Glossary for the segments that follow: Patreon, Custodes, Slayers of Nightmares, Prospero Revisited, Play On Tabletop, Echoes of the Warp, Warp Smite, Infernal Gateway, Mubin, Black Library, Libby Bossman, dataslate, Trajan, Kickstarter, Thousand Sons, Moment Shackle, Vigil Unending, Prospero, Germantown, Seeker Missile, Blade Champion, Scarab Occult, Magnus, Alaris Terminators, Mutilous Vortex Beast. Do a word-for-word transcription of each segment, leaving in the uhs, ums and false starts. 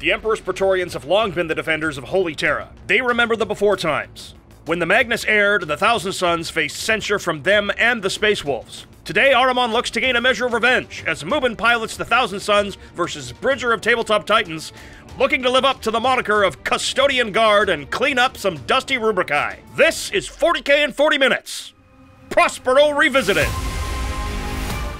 The Emperor's Praetorians have long been the defenders of Holy Terra. They remember the before times. When the Magnus erred, the Thousand Sons faced censure from them and the Space Wolves. Today, Ahriman looks to gain a measure of revenge as Mubin pilots the Thousand Sons versus Bridger of Tabletop Titans, looking to live up to the moniker of Custodian Guard and clean up some dusty Rubrici. This is forty K in forty Minutes. Prospero Revisited.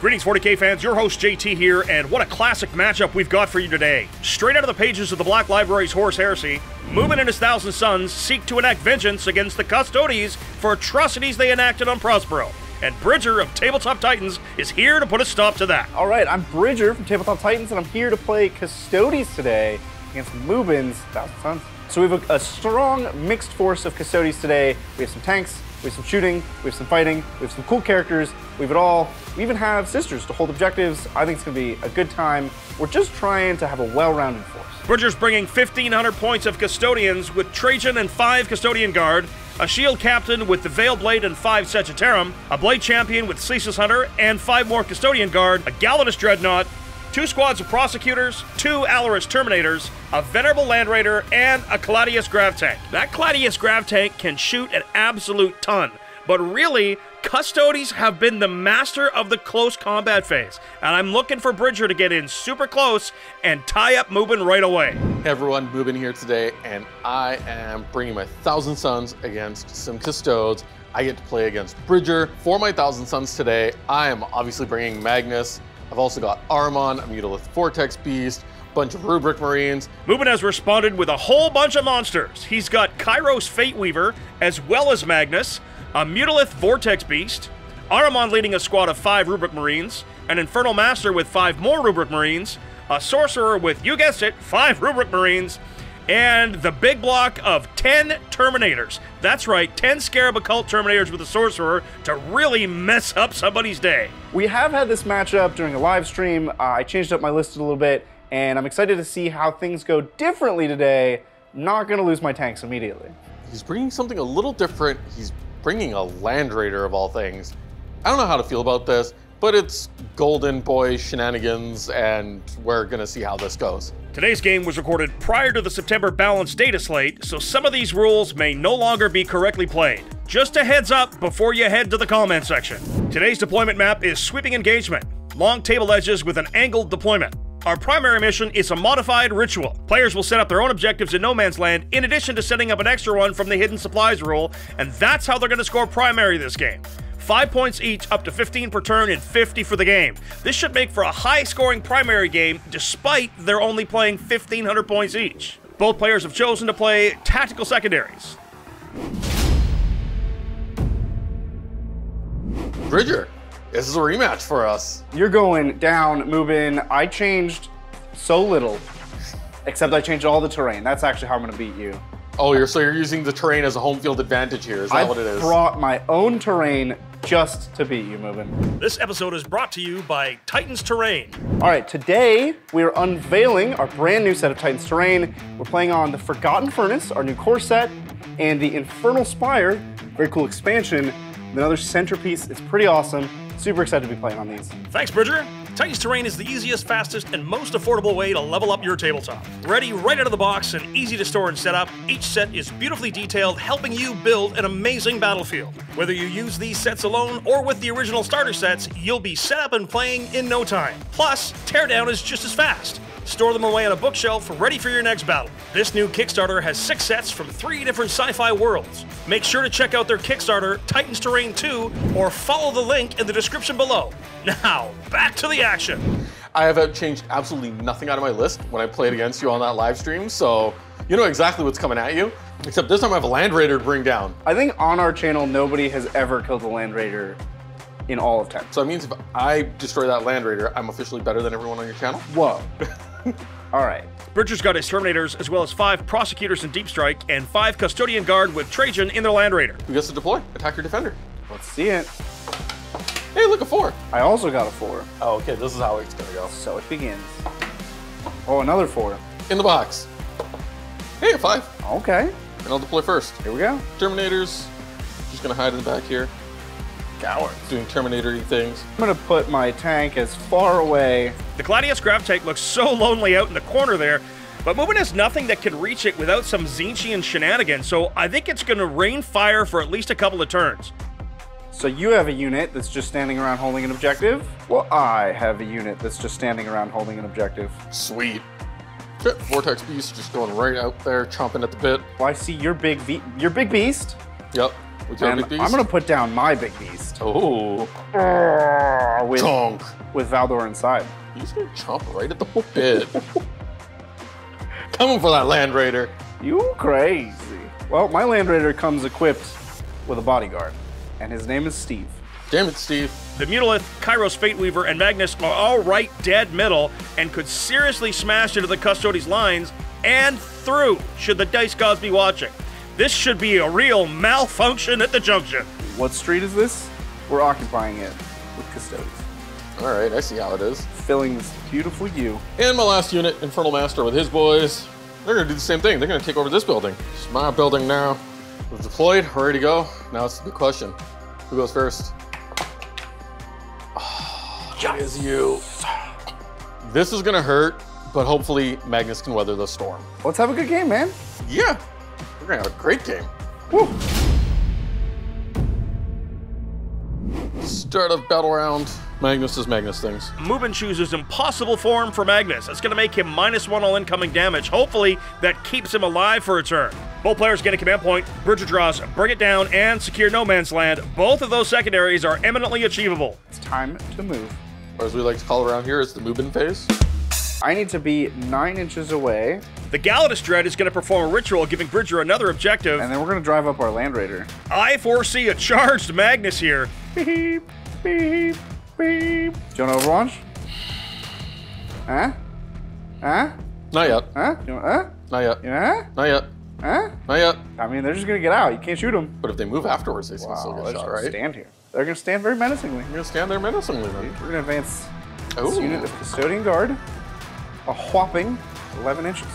Greetings forty K fans, your host J T here, and what a classic matchup we've got for you today. Straight out of the pages of the Black Library's Horus Heresy, Mubin and his Thousand Sons seek to enact vengeance against the Custodes for atrocities they enacted on Prospero. And Bridger of Tabletop Titans is here to put a stop to that. Alright, I'm Bridger from Tabletop Titans, and I'm here to play Custodes today against Mubin's Thousand Sons. So we have a, a strong mixed force of Custodes today. We have some tanks, we have some shooting, we have some fighting, we have some cool characters, we have it all. We even have sisters to hold objectives. I think it's going to be a good time. We're just trying to have a well-rounded force. Bridger's bringing fifteen hundred points of Custodians with Trajan and five Custodian Guard, a Shield Captain with the Veil Blade and five Sagitarum, a Blade Champion with Ceaseless Hunter and five more Custodian Guard, a Galantis Dreadnought, two squads of Prosecutors, two Alaris Terminators, a Venerable Land Raider, and a Caladius Grav-tank. That Caladius Grav-tank can shoot an absolute ton, but really, Custodes have been the master of the close combat phase, and I'm looking for Bridger to get in super close and tie up Mubin right away. Hey everyone, Mubin here today, and I am bringing my Thousand Sons against some Custodes. I get to play against Bridger. For my Thousand Sons today, I am obviously bringing Magnus. I've also got Ahriman, a Mutalith Vortex Beast, a bunch of Rubric Marines. Mubin has responded with a whole bunch of monsters. He's got Kairos Fateweaver, as well as Magnus, a Mutalith Vortex Beast, Ahriman leading a squad of five Rubric Marines, an Infernal Master with five more Rubric Marines, a Sorcerer with, you guessed it, five Rubric Marines, and the big block of ten Terminators. That's right, ten Scarab Occult Terminators with a Sorcerer to really mess up somebody's day. We have had this matchup during a live stream. Uh, I changed up my list a little bit, and I'm excited to see how things go differently today. Not gonna lose my tanks immediately. He's bringing something a little different. He's bringing a Land Raider of all things. I don't know how to feel about this, but it's Golden Boy shenanigans, and we're gonna see how this goes. Today's game was recorded prior to the September balance data slate, so some of these rules may no longer be correctly played. Just a heads up before you head to the comment section. Today's deployment map is sweeping engagement, long table edges with an angled deployment. Our primary mission is a modified ritual. Players will set up their own objectives in no man's land in addition to setting up an extra one from the hidden supplies rule, and that's how they're gonna score primary this game. Five points each, up to fifteen per turn, and fifty for the game. This should make for a high-scoring primary game, despite their only playing fifteen hundred points each. Both players have chosen to play tactical secondaries. Bridger, this is a rematch for us. You're going down, Mubin. I changed so little, except I changed all the terrain. That's actually how I'm gonna beat you. Oh, you're, so you're using the terrain as a home field advantage here, is that I've what it is? I brought my own terrain just to beat you, Mubin. This episode is brought to you by Titans Terrain. All right, today we are unveiling our brand new set of Titans Terrain. We're playing on the Forgotten Furnace, our new core set, and the Infernal Spire, very cool expansion, another centerpiece. It's pretty awesome. Super excited to be playing on these. Thanks, Bridger. Titans Terrain is the easiest, fastest, and most affordable way to level up your tabletop. Ready right out of the box and easy to store and set up, each set is beautifully detailed, helping you build an amazing battlefield. Whether you use these sets alone or with the original starter sets, you'll be set up and playing in no time. Plus, teardown is just as fast. Store them away on a bookshelf, ready for your next battle. This new Kickstarter has six sets from three different sci-fi worlds. Make sure to check out their Kickstarter, Titans Terrain two, or follow the link in the description below. Now, back to the action. I have changed absolutely nothing out of my list when I played against you on that live stream, so you know exactly what's coming at you. Except this time I have a Land Raider to bring down. I think on our channel, nobody has ever killed a Land Raider in all of time. So it means if I destroy that Land Raider, I'm officially better than everyone on your channel? Whoa. All right. Bridger's got his Terminators, as well as five Prosecutors in Deep Strike, and five Custodian Guard with Trajan in their Land Raider. Who gets to deploy? Attack your defender. Let's see it. Hey, look, a four. I also got a four. Oh, okay, this is how it's gonna go. So it begins. Oh, another four. In the box. Hey, a five. Okay. And I'll deploy first. Here we go. Terminators, just gonna hide in the back here. Cowards. Doing Terminator-y things. I'm gonna put my tank as far away. The Caladius Grav-tank looks so lonely out in the corner there. But Mubin has nothing that can reach it without some Zinchian shenanigans, so I think it's going to rain fire for at least a couple of turns. So you have a unit that's just standing around holding an objective? Well, I have a unit that's just standing around holding an objective. Sweet. Okay, Vortex Beast just going right out there, chomping at the bit. Well, I see your big, be your big beast. Yep. With your big beast. I'm going to put down my big beast. Oh. Uh, with, with Valdor inside. He's going to chomp right at the whole bit. Coming for that Land Raider. You crazy. Well, my Land Raider comes equipped with a bodyguard, and his name is Steve. Damn it, Steve. The Mutalith, Kairos Fateweaver, and Magnus are all right dead middle and could seriously smash into the Custodes' lines and through, should the dice gods be watching. This should be a real malfunction at the junction. What street is this? We're occupying it with Custodes. All right, I see how it is. Filling this beautiful U. And my last unit, Infernal Master, with his boys. They're gonna do the same thing. They're gonna take over this building. It's my building now. We've deployed, we're ready to go. Now it's the big question. Who goes first? Oh, yes. It is you. This is gonna hurt, but hopefully Magnus can weather the storm. Let's have a good game, man. Yeah, we're gonna have a great game. Woo. Start of battle round. Magnus is Magnus things. Mubin chooses impossible form for Magnus. That's going to make him minus one all incoming damage. Hopefully, that keeps him alive for a turn. Both players get a command point. Bridger draws, bring it down, and secure no man's land. Both of those secondaries are eminently achievable. It's time to move. Or as we like to call it around here, it's the Mubin phase. I need to be nine inches away. The Galantis Dread is going to perform a ritual, giving Bridger another objective. And then we're going to drive up our Land Raider. I foresee a charged Magnus here. Beep, beep. Beep. Do you want Overwatch? Huh? Huh? Not yet. Huh? You want, huh? Not yet. Yeah? Not yet. Huh? Not yet. I mean, they're just gonna get out. You can't shoot them. But if they move afterwards, they wow, can still get shot, right? Stand here. They're gonna stand very menacingly. They're gonna stand there menacingly. Then. We're gonna advance oh. this unit of Custodian Guard, a whopping eleven inches.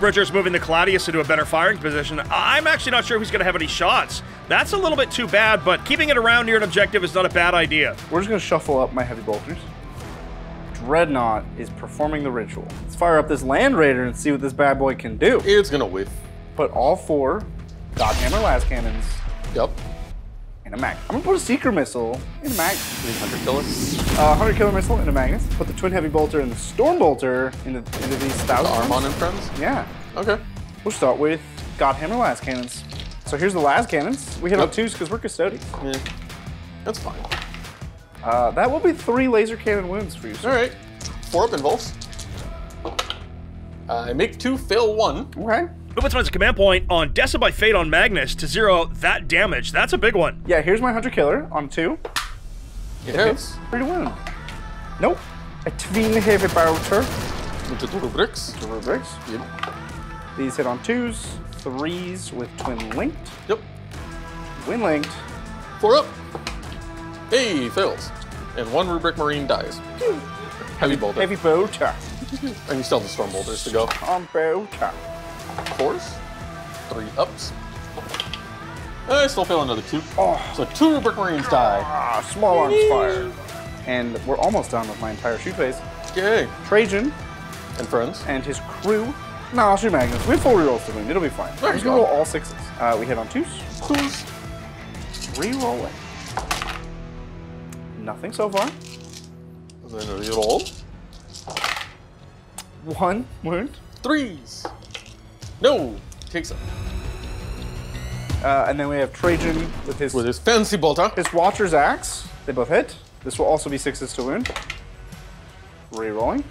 Bridger's moving the Caladius into a better firing position. I'm actually not sure who's going to have any shots. That's a little bit too bad, but keeping it around near an objective is not a bad idea. We're just going to shuffle up my heavy bolters. Dreadnought is performing the ritual. Let's fire up this Land Raider and see what this bad boy can do. It's going to whiff. Put all four Godhammer Lascannons. Yep. In a mag. I'm going to put a seeker missile in a mag. one hundred killer. Uh, one hundred killer missile in a Magnus. Put the twin heavy bolter and the storm bolter into, into these thousand. Ahriman and friends? Yeah. Okay. We'll start with Godhammer Lascannons. So here's the Lascannons. We hit yep. up twos because we're Custodians. Yeah. That's fine. Uh, that will be three laser cannon wounds for you, sir. All right. Four up involves. I uh, make two, fail one. Okay. Mubin spends a command point on Desa by Fate on Magnus to zero that damage. That's a big one. Yeah, here's my one hundred killer on two. It hits. Three to one. Nope. A twin heavy bolter. With the two rubrics. Two rubrics. Yep. These hit on twos, threes with twin linked. Yep. Twin linked. Four up. Hey, fails. And one rubric marine dies. Heavy bolter. Heavy bolter. And you still have the storm bolters to go. On bolter. Of course. Three ups. I still fail another two. Oh. So two rubric marines die. Ah, small arms fire. And we're almost done with my entire shoot phase. Yay. Trajan. And friends. And his crew. No, I'll shoot Magnus. We have four rerolls to win. It'll be fine. We're gonna roll all sixes. Uh, we hit on twos. Twos. Reroll it. Nothing so far. Then reroll. One wound. Threes. No. Takes it. Uh, and then we have Trajan with his with his fancy bolter. His Watcher's Axe. They both hit. This will also be sixes to wound. Rerolling.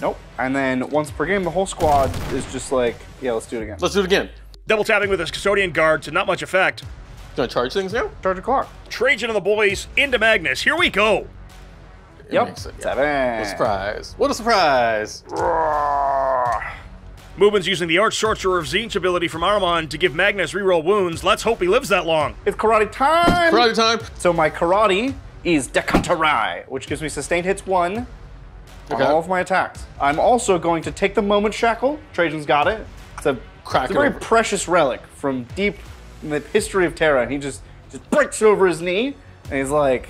Nope. And then once per game, the whole squad is just like, yeah, let's do it again. Let's do it again. Double tapping with his Custodian Guard to not much effect. Gonna charge things now? Charge a clock. Trajan and the boys into Magnus. Here we go. It yep. It, yeah. Seven. What a surprise. What a surprise. Roar. Mubin's using the Arch Sorcerer of Zinch ability from Ahriman to give Magnus reroll wounds. Let's hope he lives that long. It's karate time. Karate time. So my karate is Dekatarai, which gives me sustained hits one. Okay. On all of my attacks. I'm also going to take the moment shackle. Trajan's got it. It's a, Crack it's a very over. precious relic from deep in the history of Terra. And he just, just breaks over his knee and he's like,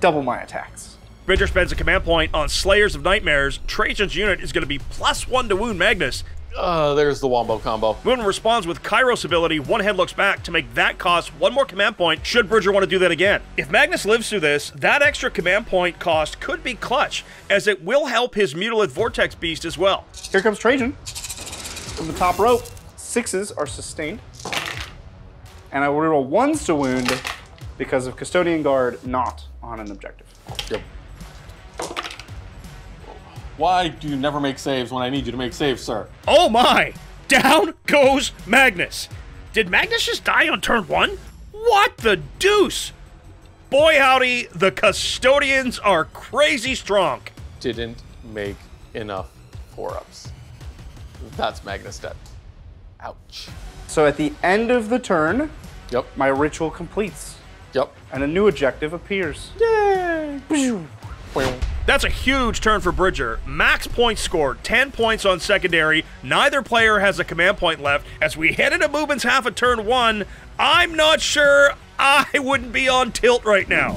double my attacks. Bridger spends a command point on Slayers of Nightmares. Trajan's unit is going to be plus one to wound Magnus. Uh, there's the wombo combo. Mubin responds with Kairos' ability, One Head Looks Back, to make that cost one more command point should Bridger want to do that again. If Magnus lives through this, that extra command point cost could be clutch, as it will help his Mutalith Vortex Beast as well. Here comes Trajan from the top rope. Sixes are sustained. And I will roll ones to wound because of Custodian Guard not on an objective. Yep. Why do you never make saves when I need you to make saves, sir? Oh my! Down goes Magnus! Did Magnus just die on turn one? What the deuce? Boy howdy, the Custodians are crazy strong. Didn't make enough four-ups. That's Magnus dead. Ouch. So at the end of the turn, yep, my ritual completes. Yep. And a new objective appears. Yay! That's a huge turn for Bridger. Max points scored, ten points on secondary. Neither player has a command point left. As we head into Mubin's half of turn one, I'm not sure I wouldn't be on tilt right now.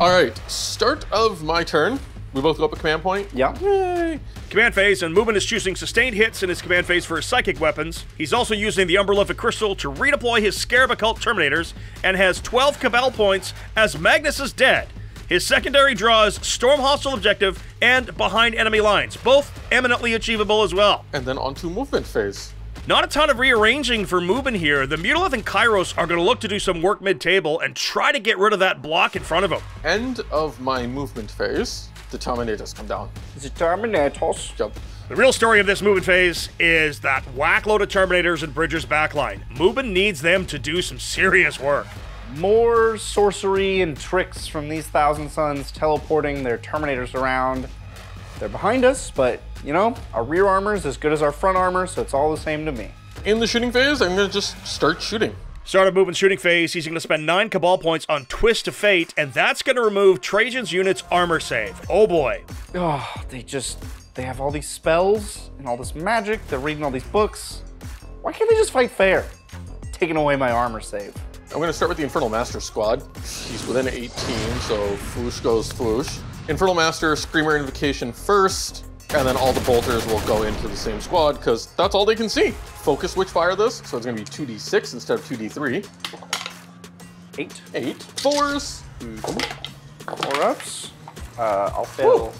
All right, start of my turn. We both go up a command point? Yeah. Yay. Command phase, and Mubin is choosing sustained hits in his command phase for his psychic weapons. He's also using the Umbralific Crystal to redeploy his Scarab Occult Terminators, and has twelve Cabal points as Magnus is dead. His secondary draws Storm Hostile Objective and Behind Enemy Lines, both eminently achievable as well. And then on to movement phase. Not a ton of rearranging for Mubin here. The Mutalith and Kairos are going to look to do some work mid-table and try to get rid of that block in front of him. End of my movement phase. The Terminators come down. The Terminators. Yep. The real story of this Mubin phase is that whack load of Terminators in Bridger's backline. Mubin needs them to do some serious work. More sorcery and tricks from these Thousand Sons teleporting their Terminators around. They're behind us, but you know, our rear armor is as good as our front armor, so it's all the same to me. In the shooting phase, I'm gonna just start shooting. Start of Mubin's shooting phase, he's going to spend nine Cabal points on Twist of Fate, and that's going to remove Trajan's unit's armor save. Oh boy. Oh, they just, they have all these spells and all this magic. They're reading all these books. Why can't they just fight fair? Taking away my armor save. I'm going to start with the Infernal Master squad. He's within eighteen, so floosh goes floosh. Infernal Master, Screamer Invocation first, and then all the Bolters will go into the same squad because that's all they can see. Focus Witchfire this, so it's gonna be two d six instead of two d three. Eight. Eight. Fours. Mm-hmm. Four ups. Uh, I'll fail Woo.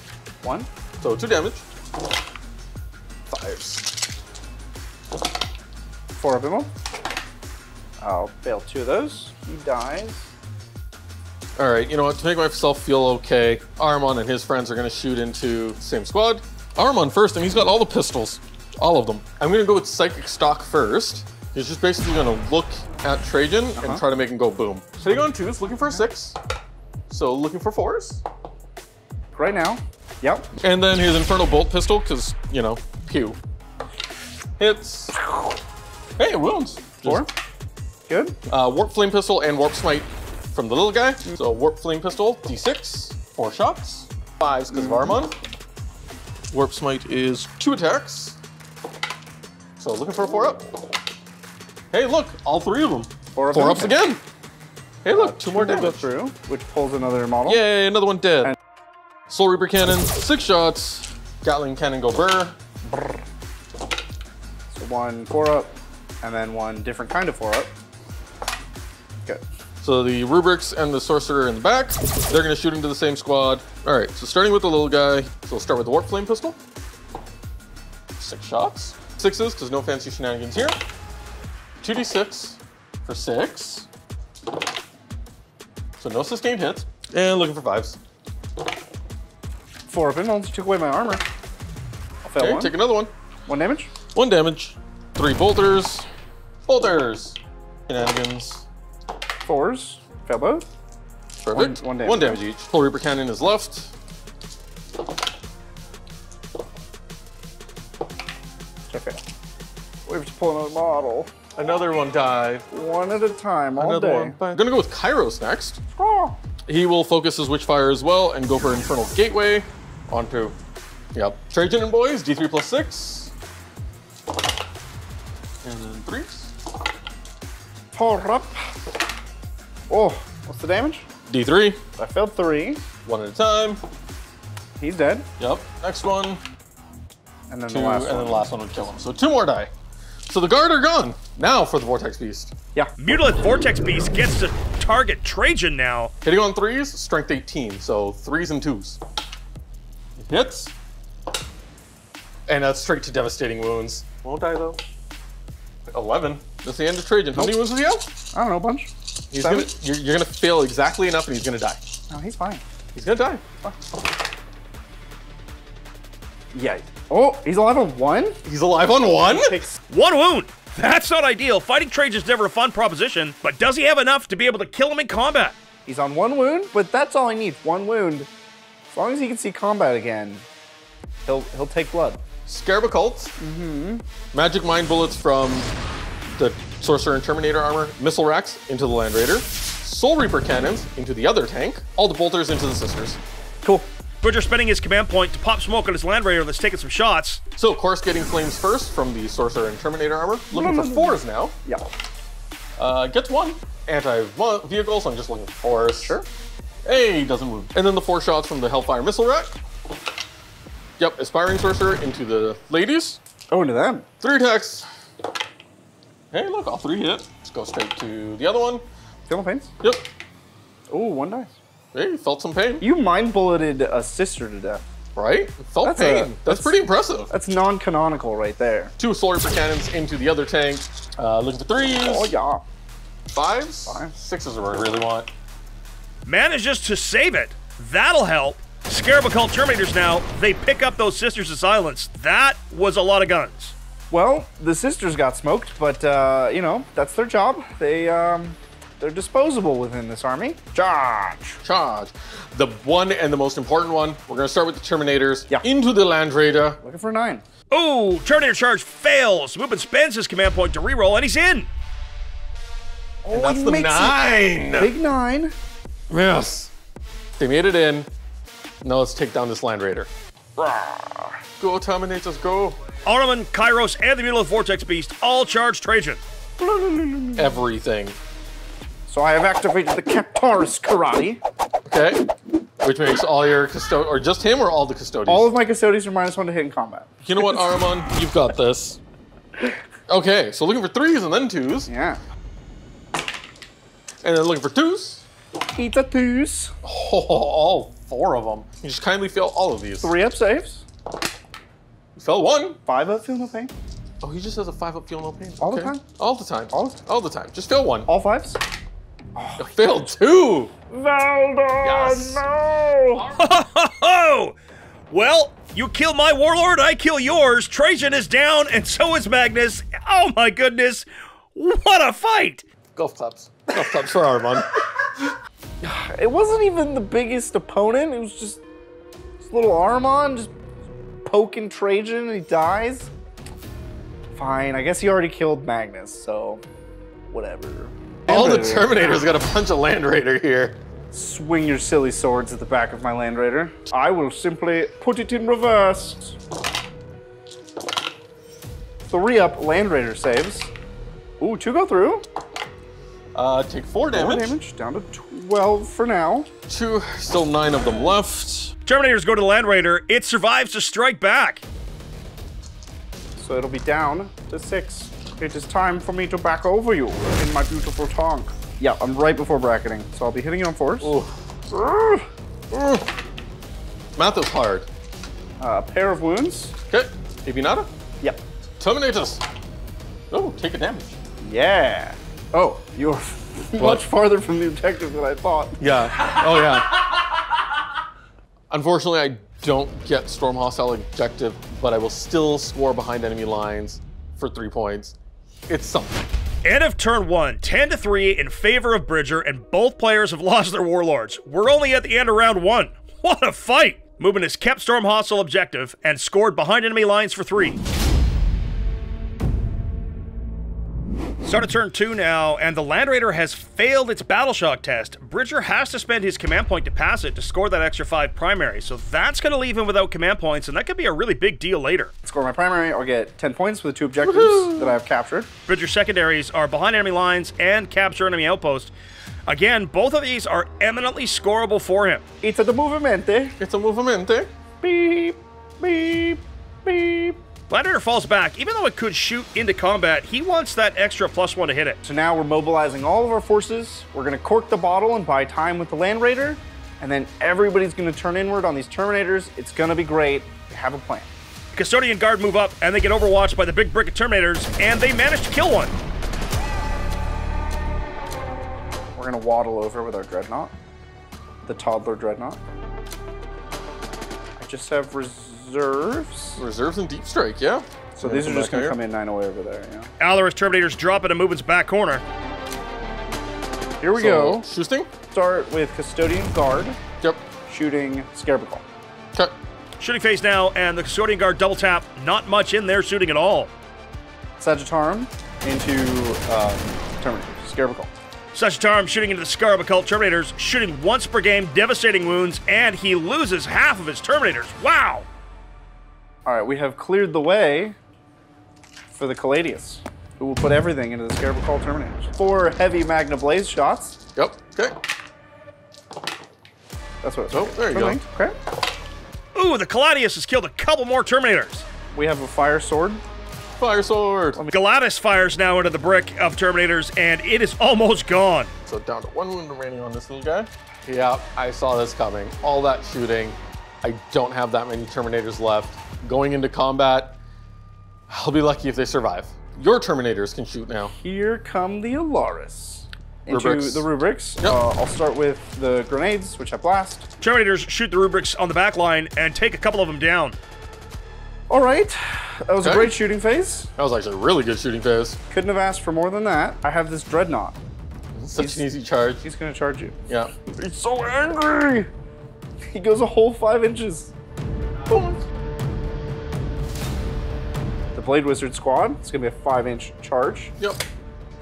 one. So two damage. Fives. Four of them. I'll fail two of those. He dies. All right, you know what, to make myself feel okay, Ahriman and his friends are gonna shoot into the same squad. Ahriman first, and he's got all the pistols. All of them. I'm gonna go with Psychic Stock first. He's just basically gonna look at Trajan uh-huh. and try to make him go boom. Sitting on twos, looking for a six. So looking for fours. Right now, yep. And then his Infernal Bolt Pistol, cause you know, pew. Hits. Hey, it wounds. Four. Good. Uh, Warp Flame Pistol and Warp Smite from the little guy. So Warp Flame Pistol, d six, four shots. Fives cause mm-hmm. of Ahriman. Warp Smite is two attacks. So looking for a four up. Hey, look, all three of them. Four, four ups again. Hey, look, uh, two, two more damage through, which pulls another model. Yay, another one dead. And Soul Reaper Cannon, six shots. Gatling Cannon go burr. Brr. So one four up, and then one different kind of four up. Good. So the Rubrics and the Sorcerer in the back, they're gonna shoot into the same squad. All right, so starting with the little guy. So we'll start with the Warp Flame Pistol. Six shots. Sixes, because no fancy shenanigans here. two d six for six. So no sustained hits. And looking for fives. Four of them, I took away my armor. I'll fail okay, one. Take another one. One damage? One damage. Three bolters. Bolters. Shenanigans. Fours. Fail both. Perfect. One, one, damage. one damage each. Soul Reaper Cannon is left. Okay. We have to pull another model. Another one died. One at a time, all another day. One. I'm gonna go with Kairos next. Oh. He will focus his Witchfire as well and go for Infernal Gateway onto, yep. Trajan and boys, d three plus six. And then threes. Pour up. Oh, What's the damage? D three. I failed three. One at a time. He's dead. Yep. Next one. And then two, the last and one. And then the last one would kill him. So two more die. So the guard are gone. Now for the Vortex Beast. Yeah. Mutalith Vortex Beast gets to target Trajan now. Hitting on threes, strength eighteen. So threes and twos. It hits. And that's straight to devastating wounds. Won't die though. eleven. That's the end of Trajan. How many wounds does he have? I don't know, a bunch. He's gonna, you're, you're gonna fail exactly enough and he's gonna die. No, he's fine. He's gonna die. Fuck. Yikes. Oh, he's alive on one? He's alive on one? One wound. That's not ideal. Fighting Trajan's never a fun proposition, but does he have enough to be able to kill him in combat? He's on one wound, but that's all he needs, one wound. As long as he can see combat again, he'll he'll take blood. Scarab Occult, mm-hmm. Magic Mind Bullets from the Sorcerer and Terminator armor, Missile Racks into the Land Raider, Soul Reaper Cannons into the other tank, all the Bolters into the Sisters. Cool. Bridger spending his command point to pop smoke on his Land Raider that's taking some shots. So, of course, getting flames first from the Sorcerer and Terminator armor. Looking for fours now. Yeah. Uh, gets one. Anti-vehicle, so I'm just looking for fours. Sure. Hey, doesn't move. And then the four shots from the Hellfire Missile Rack. Yep, Aspiring Sorcerer into the ladies. Oh, into them. Three attacks. Hey, look, all three hit. Let's go straight to the other one. Feeling pains? Yep. Oh, one dice. Hey, felt some pain. You mind bulleted a sister to death. Right? Felt that's pain. A, that's, that's pretty impressive. That's non-canonical right there. Two Soul Reaper Cannons into the other tank. Uh, looking for threes. Oh, yeah. Fives? Five. Sixes are what I really want. Manages to save it. That'll help. Scarab Occult Terminators now. They pick up those Sisters of Silence. That was a lot of guns. Well, the Sisters got smoked, but, uh, you know, that's their job. They, um... They're disposable within this army. Charge. Charge. The one and the most important one. We're going to start with the Terminators. Yeah. Into the Land Raider. Looking for a nine. Oh, Terminator charge fails. Mubin spends his command point to reroll, and he's in. Oh, and that's the nine. It. Big nine. Yes. They made it in. Now let's take down this Land Raider. Rawr. Go, Terminators, go. Ahriman, Kairos, and the Mutalith Vortex Beast all charge Trajan. Everything. So I have activated the Kairos Karate. Okay, which makes all your custod- or just him or all the custodians? All of my custodians are minus one to hit in combat. You know what, Ahriman? You've got this. Okay, so looking for threes and then twos. Yeah. And then looking for twos. Eat the twos. Oh, all four of them. You just kindly fail all of these. Three up saves. You fell one. Five up, feel no pain. Oh, he just has a five up, feel no pain. All okay. the time? All the time. All the time. All the time. Just fail one. All fives? Oh, I failed two! Valdor, yes. No! Ho, ho, ho. Well, you kill my warlord, I kill yours. Trajan is down, and so is Magnus. Oh my goodness, what a fight! Golf clubs. Golf clubs for Ahriman. It wasn't even the biggest opponent, it was just this little Ahriman just poking Trajan and he dies. Fine, I guess he already killed Magnus, so whatever. All the Terminators got a bunch of Land Raider here. Swing your silly swords at the back of my Land Raider. I will simply put it in reverse. Three up, Land Raider saves. Ooh, two go through. Uh, take four damage. Four damage, down to twelve for now. Two, still nine of them left. Terminators go to the Land Raider. It survives to strike back. So it'll be down to six. It is time for me to back over you in my beautiful tonk. Yeah, I'm right before bracketing, so I'll be hitting you on fours. Ooh. Ooh. Math is hard. Uh, a pair of wounds. Okay, Ibinata? Yep. Terminators. Oh, take a damage. Yeah. Oh, you're much farther from the objective than I thought. Yeah, oh yeah. Unfortunately, I don't get Storm Hostile objective, but I will still score behind enemy lines for three points. It's something. End of turn one, ten to three in favor of Bridger, and both players have lost their warlords. We're only at the end of round one. What a fight! Mubin has kept Storm Hostile objective and scored behind enemy lines for three. Start of turn two now, and the Land Raider has failed its battle shock test. Bridger has to spend his command point to pass it to score that extra five primary, so that's going to leave him without command points, and that could be a really big deal later. Score my primary, I'll get ten points for the two objectives that I have captured. Bridger's secondaries are behind enemy lines and capture enemy outpost. Again, both of these are eminently scorable for him. It's a movimento. It's a movimento. Beep, beep, beep. Land Raider falls back. Even though it could shoot into combat, he wants that extra plus one to hit it. So now we're mobilizing all of our forces. We're going to cork the bottle and buy time with the Land Raider. And then everybody's going to turn inward on these Terminators. It's going to be great. They have a plan. Custodian Guard move up, and they get overwatched by the big brick of Terminators, and they manage to kill one. We're going to waddle over with our Dreadnought, the toddler Dreadnought. I just have reserves. Reserves and Deep Strike, yeah. So yeah, these are just going to come in nine away over there, yeah. Alaris Terminators drop into Mubin's back corner. Here we so, go. Shooting? Start with Custodian Guard. Yep. Shooting Scarab Occult. Okay. Shooting phase now, and the Custodian Guard double tap. Not much in there shooting at all. Sagitarum into um, Terminators. Scarab Occult. Sagitarum shooting into the Scarab Occult Terminators, shooting once per game, devastating wounds, and he loses half of his Terminators. Wow! All right, we have cleared the way for the Caladius, who will put everything into the Scarab Occult Terminators. Four heavy Magna Blaze shots. Yep, okay. That's what it's Oh, there you go. Linked. Okay. Ooh, the Caladius has killed a couple more Terminators. We have a Fire Sword. Fire Sword. Galantis fires now into the brick of Terminators, and it is almost gone. So down to one wound remaining on this little guy. Yeah, I saw this coming. All that shooting. I don't have that many Terminators left. Going into combat, I'll be lucky if they survive. Your Terminators can shoot now. Here come the Alaris. Into rubrics. The rubrics. Yep. Uh, I'll start with the grenades, which have blast. Terminators shoot the rubrics on the back line and take a couple of them down. All right, that was okay. a great shooting phase. That was actually a really good shooting phase. Couldn't have asked for more than that. I have this Dreadnought. Such he's, an easy charge. He's gonna charge you. Yeah. He's so angry. He goes a whole five inches. Boom. The Blade Wizard squad, it's gonna be a five inch charge. Yep.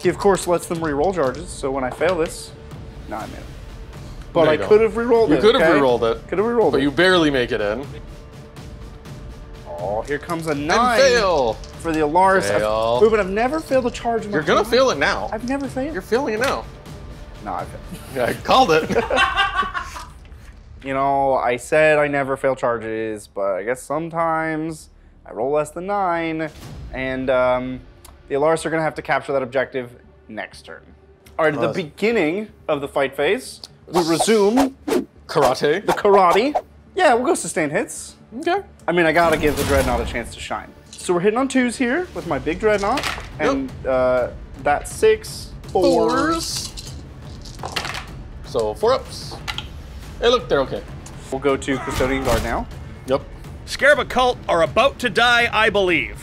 He of course lets them re-roll charges, so when I fail this, nah, I'm in. But there I could have re-rolled it. You could have okay? re-rolled it. Could have re-rolled it. But you barely make it in. Oh, here comes a nine fail. for the Alaris. Fail. I've, Mubin, I've never failed a charge. You're going to fail it now. I've never failed. You're failing it now. No, I failed. Yeah, I called it. You know, I said I never fail charges, but I guess sometimes I roll less than nine, and um, the Alaris are going to have to capture that objective next turn. All right, at the beginning of the fight phase, we resume. Karate. The karate. Yeah, we'll go sustained hits. Okay. I mean, I gotta give the Dreadnought a chance to shine. So we're hitting on twos here with my big Dreadnought, and yep. uh, that's six, fours. fours. So four ups. Hey, look, they're okay. We'll go to Custodian Guard now. Yep. Scarab Occult are about to die, I believe.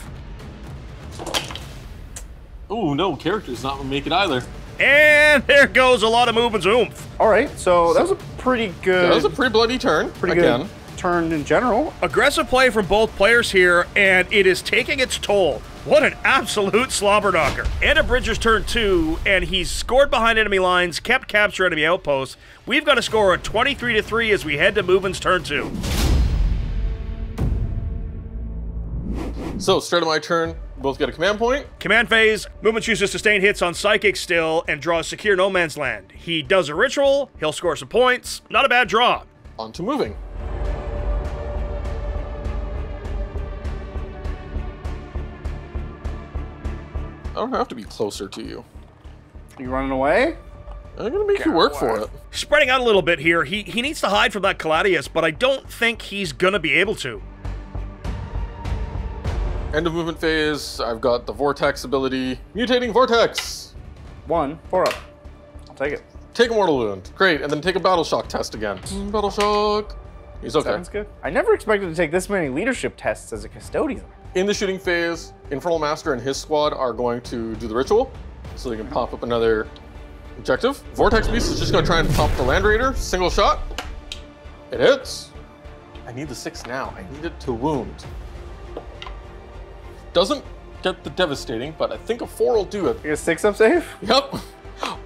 Oh no, character's not gonna make it either. And there goes a lot of movements. Oomph. All right, so that was a pretty good. That was a pretty bloody turn. Pretty again. good. Turn in general. Aggressive play from both players here, and it is taking its toll. What an absolute slobber knocker. End of Bridger's turn two, and he's scored behind enemy lines, kept capture enemy outposts. We've got to score a twenty-three to three as we head to Mubin's turn two. So, straight on my turn, both got a command point. Command phase, Mubin chooses sustained hits on Psychic still, and draws Secure No Man's Land. He does a ritual, he'll score some points. Not a bad draw. On to moving. I don't have to be closer to you. Are you running away? I'm gonna make Get you work away. for it. Spreading out a little bit here. He he needs to hide from that Caladius, but I don't think he's gonna be able to. End of movement phase. I've got the Vortex ability. Mutating Vortex. One, four up. I'll take it. Take a mortal wound. Great, and then take a battle shock test again. Battle shock. He's okay. Sounds good. I never expected to take this many leadership tests as a custodian. In the shooting phase, Infernal Master and his squad are going to do the ritual, so they can pop up another objective. Vortex Beast is just going to try and pop the Land Raider. Single shot. It hits. I need the six now. I need it to wound. Doesn't get the devastating, but I think a four will do it. You a six up save? Yep.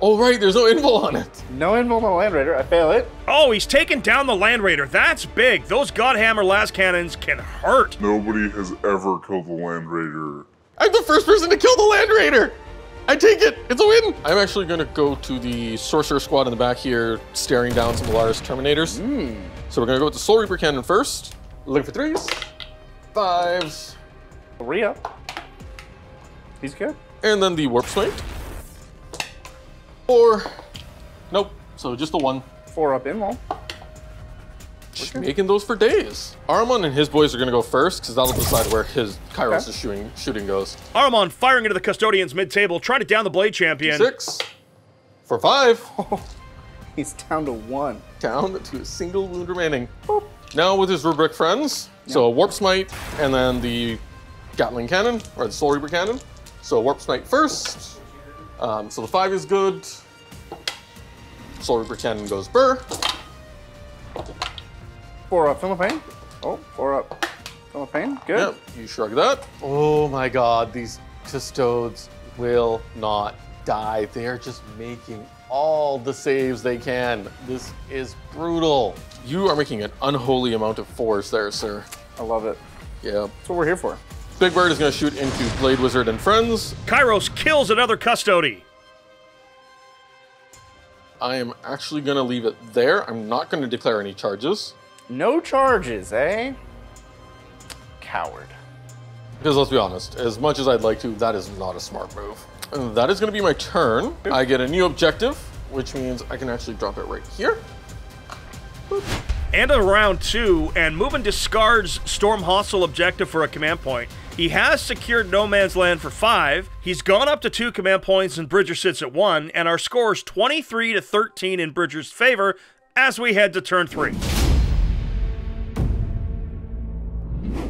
Oh, right, there's no invul on it. No invul on the Land Raider. I fail it. Oh, he's taking down the Land Raider. That's big. Those Godhammer Lascannons can hurt. Nobody has ever killed the Land Raider. I'm the first person to kill the Land Raider. I take it. It's a win. I'm actually going to go to the Sorcerer Squad in the back here, staring down some Alaris Terminators. Mm. So we're going to go with the Soul Reaper Cannon first. Looking for threes. Fives. Three up. He's good. And then the Warp Smite. Four. Nope. So just the one. Four up in long. Making those for days. Ahriman and his boys are going to go first, because that'll decide where his Kairos' okay. shooting, shooting goes. Ahriman firing into the Custodians mid-table, trying to down the Blade Champion. Six. For five. Oh, he's down to one. Down to a single wound remaining. Boop. Now with his Rubric friends. Yep. So a Warp Smite, and then the Gatling Cannon, or the Soul Reaper Cannon. So Warp Smite first. Um, so the five is good. Soul Reaper Cannon goes burr. Four up, feel my pain. Oh, four up, feel my pain, good. Yep, you shrug that. Oh my God, these Custodes will not die. They are just making all the saves they can. This is brutal. You are making an unholy amount of force there, sir. I love it. Yeah. That's what we're here for. Big Bird is gonna shoot into Blade Wizard and friends. Kairos kills another Custody. I am actually gonna leave it there. I'm not gonna declare any charges. No charges, eh? Coward. Because let's be honest, as much as I'd like to, that is not a smart move. And that is gonna be my turn. I get a new objective, which means I can actually drop it right here. Boop. And a round two, and Mubin discards Storm Hostile objective for a command point. He has secured No Man's Land for five. He's gone up to two command points, and Bridger sits at one, and our score is twenty-three to thirteen in Bridger's favor as we head to turn three.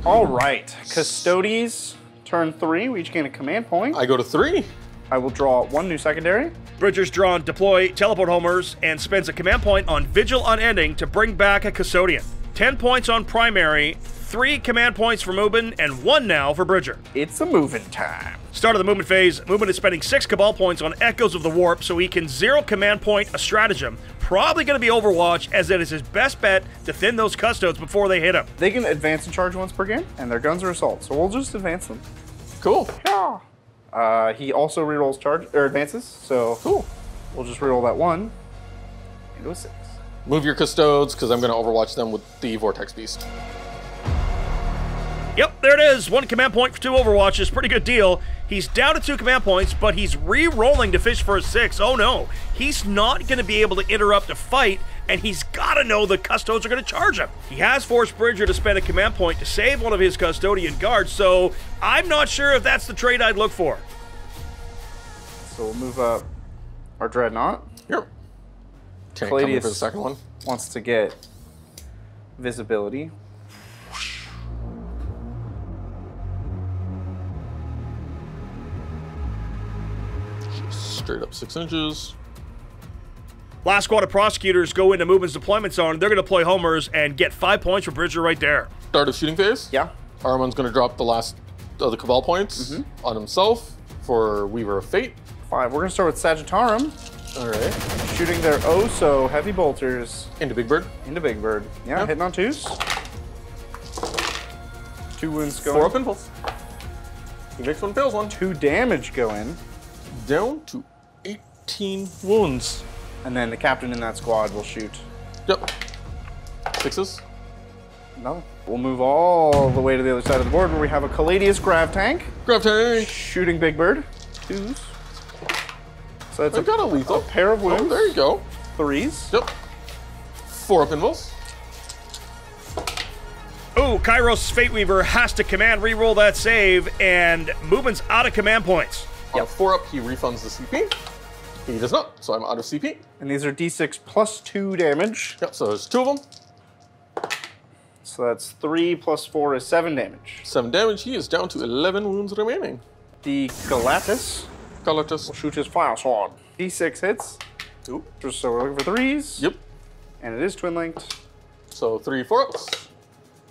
All right, Custodes, turn three. We each gain a command point. I go to three. I will draw one new secondary. Bridger's drawn Deploy, Teleport Homers, and spends a command point on Vigil Unending to bring back a Custodian. Ten points on primary, three command points for Mubin, and one now for Bridger. It's a moving time. Start of the movement phase, Mubin is spending six Cabal points on Echoes of the Warp, so he can zero command point a stratagem. Probably going to be Overwatch, as it is his best bet to thin those Custodes before they hit him. They can advance and charge once per game, and their guns are assault, so we'll just advance them. Cool. Yeah. Uh, he also rerolls charge or advances, so cool. We'll just reroll that one into a six. Move your Custodes, because I'm going to Overwatch them with the Vortex Beast. Yep, there it is. One command point for two Overwatches. Pretty good deal. He's down to two command points, but he's re-rolling to fish for a six. Oh no, he's not going to be able to interrupt a fight, and he's got to know the Custodes are going to charge him. He has forced Bridger to spend a command point to save one of his Custodian Guards, so I'm not sure if that's the trade I'd look for. So we'll move up our Dreadnought. Yep. Caladius for the second one. Wants to get visibility. Straight up six inches. Last squad of Prosecutors go into Mubin's deployment zone. They're going to deploy Homers and get five points for Bridger right there. Start of shooting phase. Yeah. Ahriman's going to drop the last of the Cabal points mm-hmm. on himself for Weaver of Fate. Five. We're going to start with Sagitarum. All right. Shooting their oh so heavy bolters. Into Big Bird. Into Big Bird. Yeah, yeah. Hitting on twos. Two wounds go in. Four up impulse. The next one fails one. Two damage go in. Down to eighteen wounds. And then the captain in that squad will shoot. Yep. Sixes? No. We'll move all the way to the other side of the board where we have a Caladius Grav-tank. Grav-tank! Shooting Big Bird. Twos. So that's I've a, got a lethal. A pair of wounds. Oh, there you go. Threes. Yep. Four up invulse. Oh, Kairos Fateweaver has to command reroll that save, and Mubin's out of command points. On yep. a four up, he refunds the C P. He does not, so I'm out of C P. And these are D six plus two damage. Yep, so there's two of them. So that's three plus four is seven damage. Seven damage, he is down to eleven wounds remaining. The Galantis. Galantis. Will shoot his fire sword. D six hits. Ooh. So we're looking for threes. Yep. And it is twin linked. So three four ups.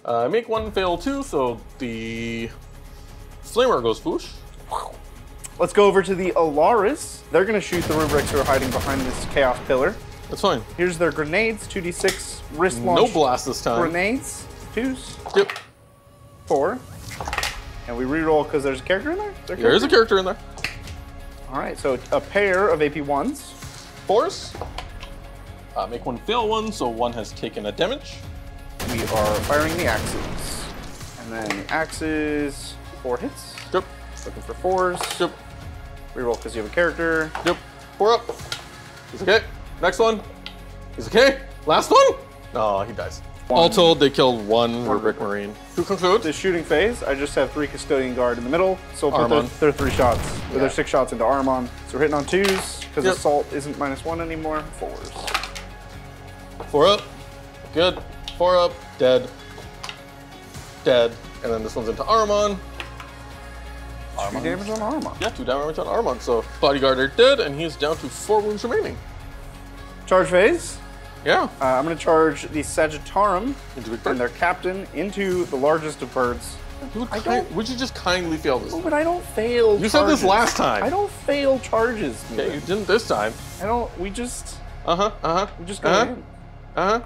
Uh, make one fail two, so the Flamer goes boosh. Let's go over to the Alaris. They're gonna shoot the Rubrics who are hiding behind this Chaos Pillar. That's fine. Here's their grenades, two D six, wrist launch. No blast this time. Grenades, twos. Yep. Four. And we reroll because there's a character in there? There is a character in there. All right, so a pair of A P ones. Force. Uh, make one fail one, so one has taken a damage. We are firing the axes. And then the axes, four hits. Yep. Looking for fours. Yep. Reroll because you have a character. Yep. Four up. He's okay. Next one. He's okay. Last one. Oh, he dies. One. All told, they killed one Rubric Marine. Who concludes? The shooting phase, I just have three Custodian Guard in the middle, so I'll put their, their three shots, yeah. or their six shots into Ahriman. So we're hitting on twos, because yep. Assault isn't minus one anymore. Fours. Four up. Good. Four up. Dead. Dead. And then this one's into Ahriman. Two damage on Ahriman. Yeah, two damage on Ahriman. So Bodyguard are dead, and he's down to four wounds remaining. Charge phase. Yeah. Uh, I'm going to charge the Sagitarum and their captain into the largest of birds. Would, I don't, would you just kindly fail this? But I don't fail You charges. Said this last time. I don't fail charges. Okay, either. You didn't this time. I don't, we just... Uh-huh, uh-huh. We just go uh-huh. in. Uh-huh.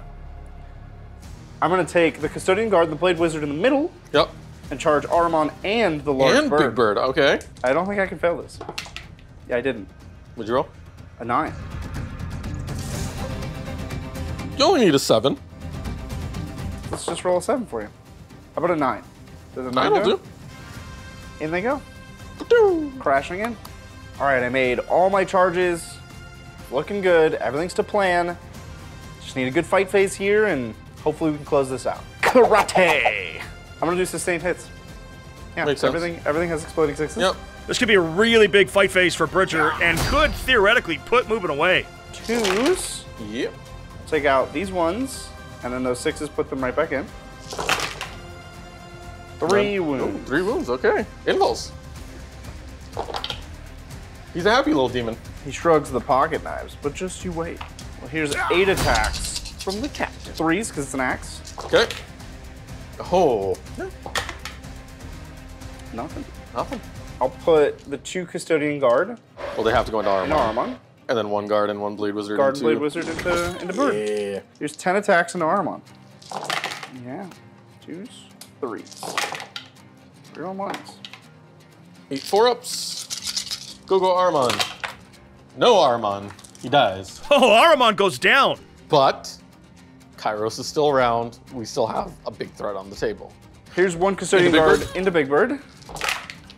I'm going to take the Custodian Guard, the Blade Wizard in the middle. Yep. And charge Ahriman and the large and bird. And big bird, okay. I don't think I can fail this. Yeah, I didn't. What'd you roll? A nine. You only need a seven. Let's just roll a seven for you. How about a nine? Does a nine That'll do? do. In they go. Ba-doo. Crashing in. All right, I made all my charges. Looking good. Everything's to plan. Just need a good fight phase here, and hopefully we can close this out. Karate! I'm gonna do sustained hits. Yeah, Makes everything, sense. everything has exploding sixes. Yep. This could be a really big fight phase for Bridger, yeah. and could theoretically put Mubin away. Twos. Yep. Take out these ones, and then those sixes, put them right back in. Three Run. wounds. Ooh, three wounds, okay. Invulse. He's a happy little demon. He shrugs the pocket knives, but just you wait. Well, here's eight attacks. From the captain. Threes, because it's an axe. Okay. Oh. No. Nothing. Nothing. I'll put the two Custodian Guard. Well, they have to go into Ahriman. Into Ahriman. And then one guard and one Blade Wizard. Guard, Blade Wizard into, into bird. Yeah. There's ten attacks into Ahriman. Yeah. Twos, threes. Three on ones. Eight four ups. Go, go, Ahriman. No Ahriman. He dies. Oh, Ahriman goes down. But Kairos is still around. We still have a big threat on the table. Here's one Custodian Guard bird. into Big Bird.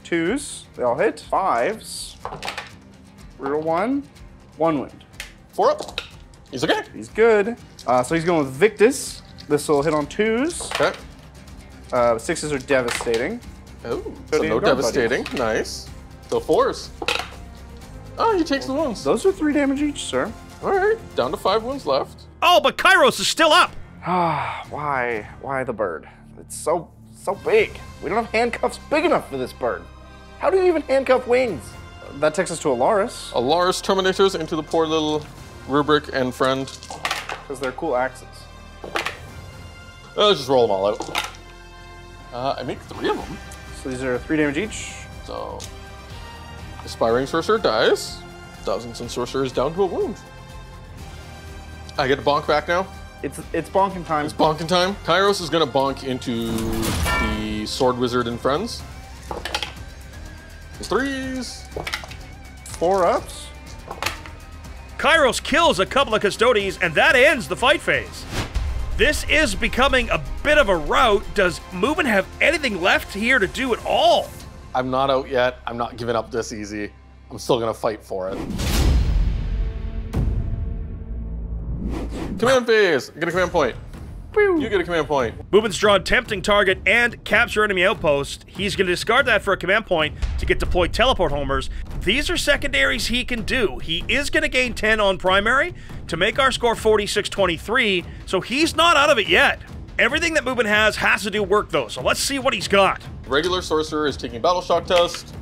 Twos. They all hit. Fives. Real one. One wound. Four up. He's okay. He's good. Uh, so he's going with Victus. This will hit on twos. Okay. Uh, sixes are devastating. Oh, so no devastating. Buddies. Nice. So fours. Oh, he takes the wounds. Those are three damage each, sir. All right, down to five wounds left. Oh, but Kairos is still up. Ah, why? Why the bird? It's so, so big. We don't have handcuffs big enough for this bird. How do you even handcuff wings? That takes us to Alaris. Alaris Terminators into the poor little Rubric and friend. Because they're cool axes. Let's just roll them all out. Uh, I make three of them. So these are three damage each. So, Aspiring Sorcerer dies. Thousand Sons Sorcerer is down to a wound. I get to bonk back now? It's, it's bonking time. It's bonking time. Kairos is going to bonk into the Sword Wizard and friends. It's threes. Four ups. Kairos kills a couple of Custodes, and that ends the fight phase. This is becoming a bit of a rout. Does Mubin have anything left here to do at all? I'm not out yet. I'm not giving up this easy. I'm still going to fight for it. Command phase. Get a command point. You get a command point. Mubin's drawn tempting target and capture enemy outpost. He's going to discard that for a command point to get deployed teleport homers. These are secondaries he can do. He is going to gain ten on primary to make our score forty-six twenty-three, so he's not out of it yet. Everything that Mubin has has to do work, though, so let's see what he's got. Regular Sorcerer is taking Battle Shock test.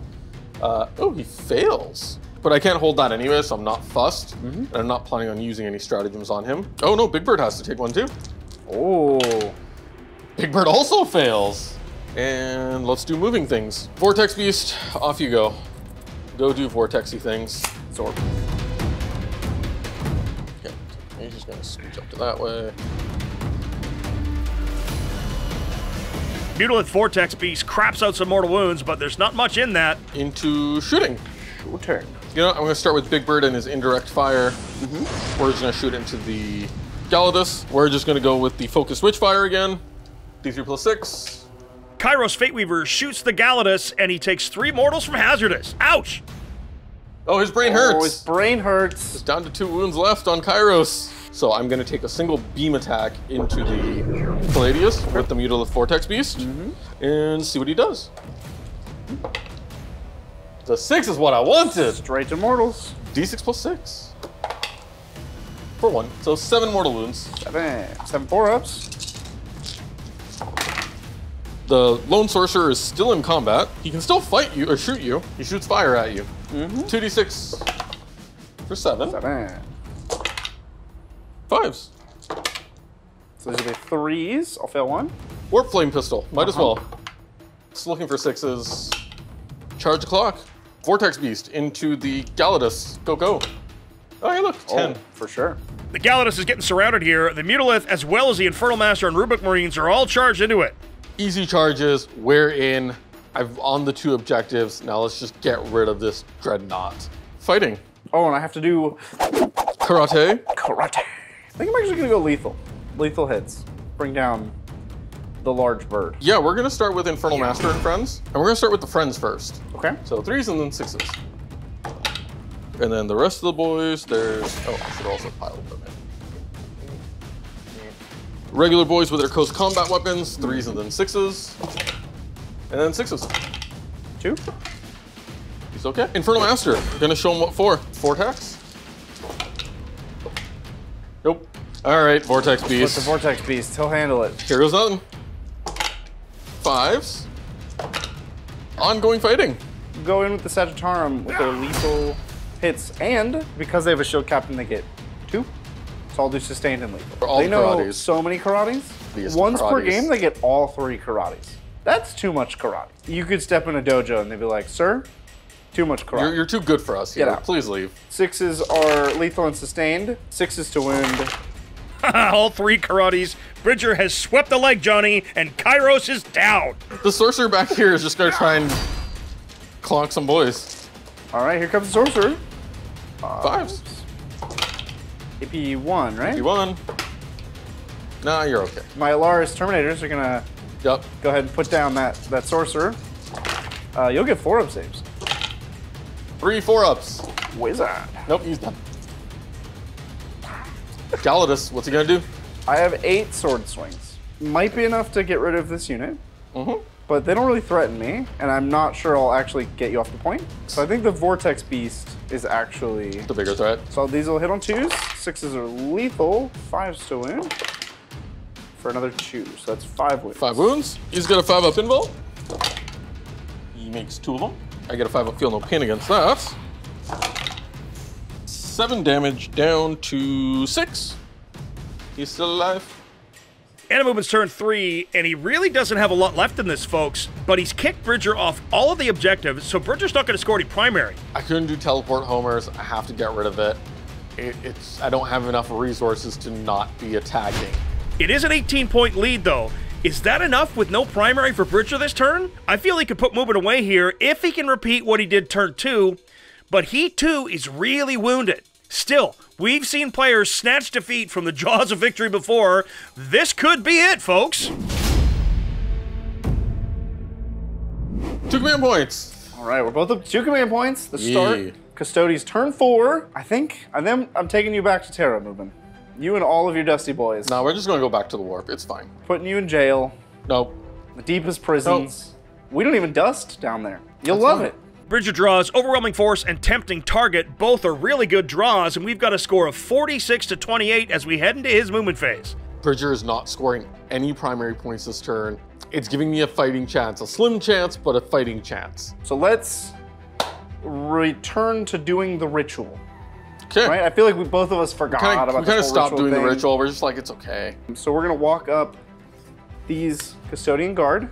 Uh, oh, he fails. But I can't hold that anyway, so I'm not fussed. Mm-hmm. And I'm not planning on using any stratagems on him. Oh, no, Big Bird has to take one, too. Oh, Big Bird also fails. And let's do moving things. Vortex Beast, off you go. Go do vortexy things. Zorb. Okay, he's just gonna scooch up to that way. Mutalith Vortex Beast craps out some mortal wounds, but there's not much in that. Into shooting. Shooting. You know what? I'm going to start with Big Bird and his indirect fire. Mm-hmm. We're just going to shoot into the Caladius. We're just going to go with the focused Witchfire again. D three plus six. Kairos Fateweaver shoots the Galantis, and he takes three mortals from Hazardous. Ouch! Oh, his brain hurts. Oh, his brain hurts. It's down to two wounds left on Kairos. So I'm going to take a single beam attack into the Caladius with the Mutalith Vortex Beast, mm-hmm. and see what he does. The six is what I wanted. Straight to mortals. D six plus six. For one. So seven mortal wounds. Seven. Seven four-ups. The Lone Sorcerer is still in combat. He can still fight you or shoot you. He shoots fire at you. Mm-hmm. two d six for seven. Seven. Fives. So these are the threes. I'll fail one. Warp Flame Pistol. Might uh-huh. as well. Just looking for sixes. Charge the clock. Vortex Beast into the Galantis. Go, go. Oh, hey, look. Ten. Oh, for sure. The Galantis is getting surrounded here. The Mutalith, as well as the Infernal Master and Rubric Marines, are all charged into it. Easy charges, we're in. I've on the two objectives. Now let's just get rid of this Dreadnought. Fighting. Oh, and I have to do... Karate. Karate. I think I'm actually gonna go lethal. Lethal hits. Bring down the large bird. Yeah, we're gonna start with Infernal Master and Friends. And we're gonna start with the Friends first. Okay. So threes and then sixes. And then the rest of the boys, there's... Oh, I should also pile them in. Regular boys with their close combat weapons, threes and then sixes. And then sixes. Two. He's okay. Infernal Master, gonna show him what for. Four attacks? Nope. All right, Vortex Beast. What's the Vortex Beast? He'll handle it. Here goes nothing. Fives. Ongoing fighting. Go in with the Sagitarum with their lethal hits. And because they have a shield captain, they get two. So I'll do sustained and lethal. All they know karates. So many karates. Once karates. per game, they get all three karates. That's too much karate. You could step in a dojo and they'd be like, sir, too much karate. You're, you're too good for us. Get out. Please leave. Sixes are lethal and sustained. Sixes to wound. All three karates. Bridger has swept the leg, Johnny, and Kairos is down. The sorcerer back here is just going to try and clonk some boys. All right, here comes the sorcerer. Fives. Fives. A P one, right? A P one. Nah, you're okay. My Alaris Terminators are gonna yep. go ahead and put down that, that sorcerer. Uh, you'll get four up saves. Three four ups. Wizard. Nope, he's done. Galantis, what's he gonna do? I have eight sword swings. Might be enough to get rid of this unit, mm-hmm. but they don't really threaten me, and I'm not sure I'll actually get you off the point. So I think the Vortex Beast is actually the bigger threat. So these will hit on twos. Sixes are lethal. Fives to wound for another two. So that's five wounds. Five wounds. He's got a five up invul. He makes two of them. I get a five up, feel no pain against that. Seven damage down to six. He's still alive. Animuben's turn three, and he really doesn't have a lot left in this, folks, but he's kicked Bridger off all of the objectives, so Bridger's not going to score any primary. I couldn't do teleport homers. I have to get rid of it. it it's, I don't have enough resources to not be attacking. It is an eighteen-point lead, though. Is that enough with no primary for Bridger this turn? I feel he could put Mubin away here if he can repeat what he did turn two, but he, too, is really wounded. Still, we've seen players snatch defeat from the jaws of victory before. This could be it, folks. Two command points. All right, we're both up to two command points. Let's start yeah. Custodes turn four, I think. And then I'm taking you back to Terra, Mubin. You and all of your dusty boys. No, we're just going to go back to the warp. It's fine. Putting you in jail. Nope. The deepest prisons. Nope. We don't even dust down there. You'll That's love fine. it. Bridger draws Overwhelming Force and Tempting Target. Both are really good draws, and we've got a score of forty-six to twenty-eight as we head into his movement phase. Bridger is not scoring any primary points this turn. It's giving me a fighting chance, a slim chance, but a fighting chance. So let's return to doing the ritual. Okay. Right? I feel like we both of us forgot kinda, about the ritual. We kind of stopped doing thing. the ritual. We're just like, it's okay. So we're gonna walk up these Custodian Guard.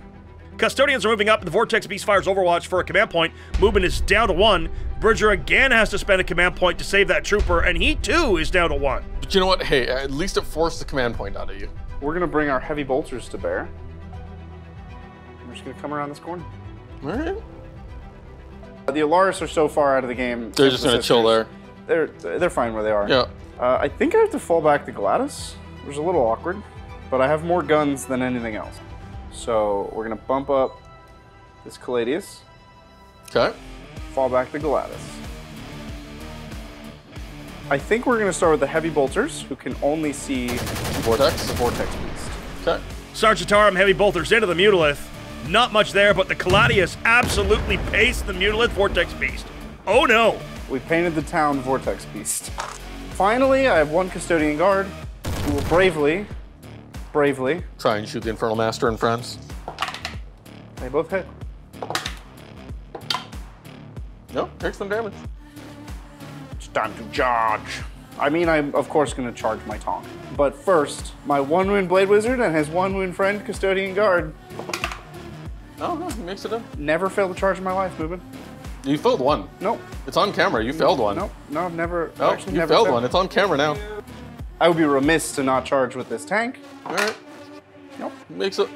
Custodians are moving up, and the Vortex Beast fires Overwatch for a command point. Mubin is down to one. Bridger again has to spend a command point to save that trooper, and he too is down to one. But you know what? Hey, at least it forced the command point out of you. We're gonna bring our heavy bolters to bear. We're just gonna come around this corner. All right. The Alaris are so far out of the game. They're just going to chill there. They're, they're fine where they are. Yeah. Uh, I think I have to fall back to Gladys, which is a little awkward, but I have more guns than anything else. So we're going to bump up this Caladius. Okay. Fall back to Gladys. I think we're going to start with the heavy bolters, who can only see Vortex, the Vortex Beast. Okay. Sagitarum, heavy bolters into the Mutalith. Not much there, but the Caladius absolutely paced the Mutalith Vortex Beast. Oh no! We painted the town Vortex Beast. Finally, I have one Custodian Guard who will bravely, bravely... try and shoot the Infernal Master and friends. They both hit. Nope, takes some damage. It's time to charge. I mean, I'm of course gonna charge my Tonk. But first, my one wound Blade Wizard and his one wound friend, Custodian Guard. Oh no, he makes it up. Never failed to charge in my life, Mubin. You failed one. Nope. It's on camera, you failed one. Nope, no, I've never, oh, actually you never failed, failed one, it's on camera now. I would be remiss to not charge with this tank. All right. Nope. Makes it.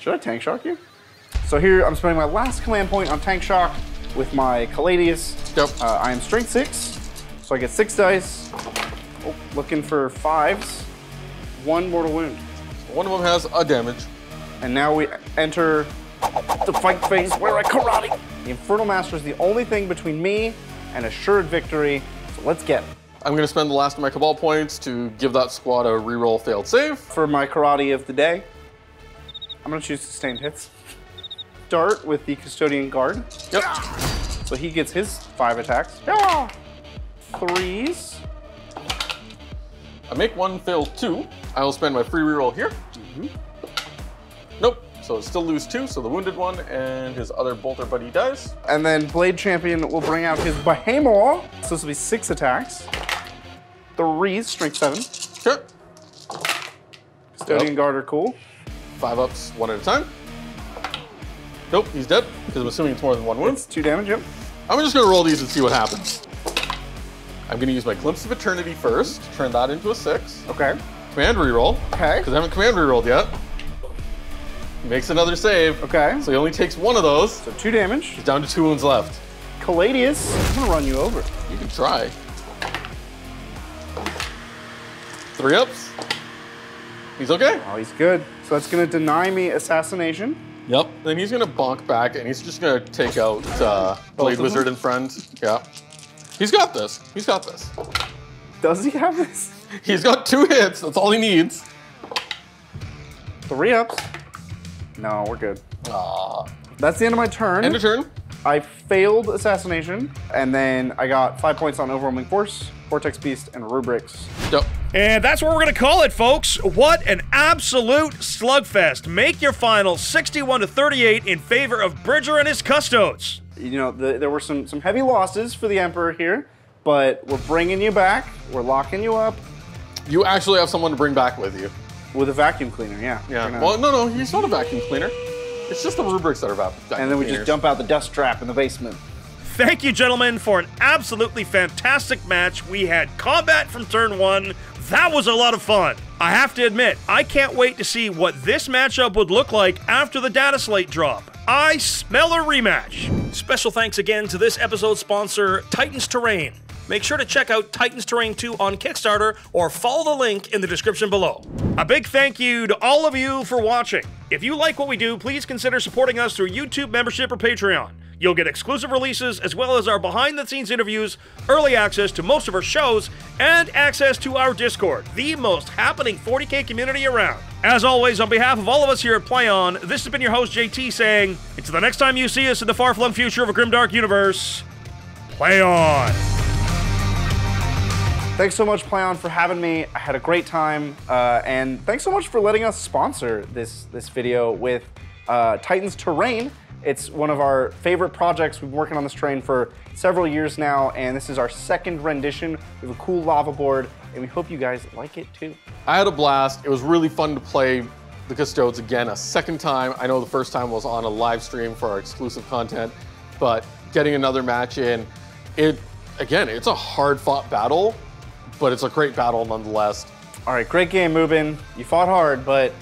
Should I tank shock you? So here, I'm spending my last command point on tank shock with my Caladius. Yep. Uh, I am strength six, so I get six dice. Oh, looking for fives. One mortal wound. One of them has a damage. And now we enter the fight phase where I karate. The Infernal Master is the only thing between me and assured victory, so let's get it. I'm gonna spend the last of my Cabal points to give that squad a reroll failed save. For my karate of the day, I'm gonna choose sustained hits. Start with the Custodian Guard. Yep. So he gets his five attacks. Threes. I make one fail two. I will spend my free reroll here. Mm-hmm. Nope, so still lose two, so the wounded one and his other bolter buddy dies. And then Blade Champion will bring out his Behemoth. So this will be six attacks. Threes, strength seven. Sure. Custodian yep. Guard are cool. Five ups, one at a time. Nope, he's dead, because I'm assuming it's more than one wound. It's two damage, yep. I'm just gonna roll these and see what happens. I'm gonna use my Glimpse of Eternity first, turn that into a six. Okay. Command reroll. Okay. Because I haven't command rerolled yet. Makes another save. Okay. So he only takes one of those. So two damage. He's down to two wounds left. Caladius, I'm gonna run you over. You can try. Three ups. He's okay. Oh, he's good. So that's gonna deny me assassination. Yep. Then he's gonna bonk back and he's just gonna take out uh, Blade Wizard and friend. Yeah. He's got this. He's got this. Does he have this? He's got two hits. That's all he needs. Three ups. No, we're good. Aww. That's the end of my turn. End of turn. I failed assassination, and then I got five points on overwhelming force, Vortex Beast, and Rubrics. Yep. And that's where we're gonna call it, folks. What an absolute slugfest. Make your final sixty-one to thirty-eight in favor of Bridger and his Custodes. You know, the, there were some, some heavy losses for the Emperor here, but we're bringing you back. We're locking you up. You actually have someone to bring back with you. With a vacuum cleaner, yeah. Yeah. Gonna... Well, no, no, he's not a vacuum cleaner. It's just the Rubrics that are vacuum cleaners. And then we cleaners. just dump out the dust trap in the basement. Thank you, gentlemen, for an absolutely fantastic match. We had combat from turn one. That was a lot of fun. I have to admit, I can't wait to see what this matchup would look like after the data slate drop. I smell a rematch. Special thanks again to this episode's sponsor, Titans Terrain. Make sure to check out Titans Terrain two on Kickstarter or follow the link in the description below. A big thank you to all of you for watching. If you like what we do, please consider supporting us through YouTube membership or Patreon. You'll get exclusive releases as well as our behind-the-scenes interviews, early access to most of our shows, and access to our Discord, the most happening forty K community around. As always, on behalf of all of us here at Play On, this has been your host, J T, saying, until the next time you see us in the far-flung future of a grimdark universe, Play On! Thanks so much, PlayOn, for having me. I had a great time, uh, and thanks so much for letting us sponsor this this video with uh, Titans Terrain. It's one of our favorite projects. We've been working on this terrain for several years now, and this is our second rendition. We have a cool lava board, and we hope you guys like it too. I had a blast. It was really fun to play the Custodes again a second time. I know the first time was on a live stream for our exclusive content, but getting another match in, it again, it's a hard-fought battle. But it's a great battle nonetheless. All right, great game, Mubin. You fought hard, but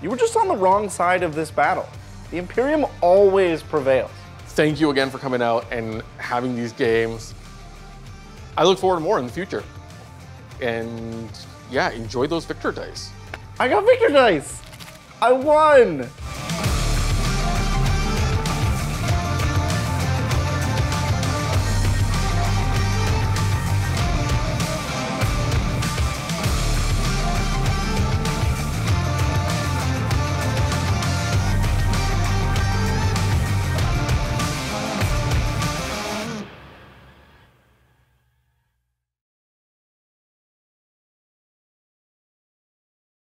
you were just on the wrong side of this battle. The Imperium always prevails. thank you again for coming out and having these games. I look forward to more in the future. And yeah, enjoy those victor dice. I got victor dice. I won.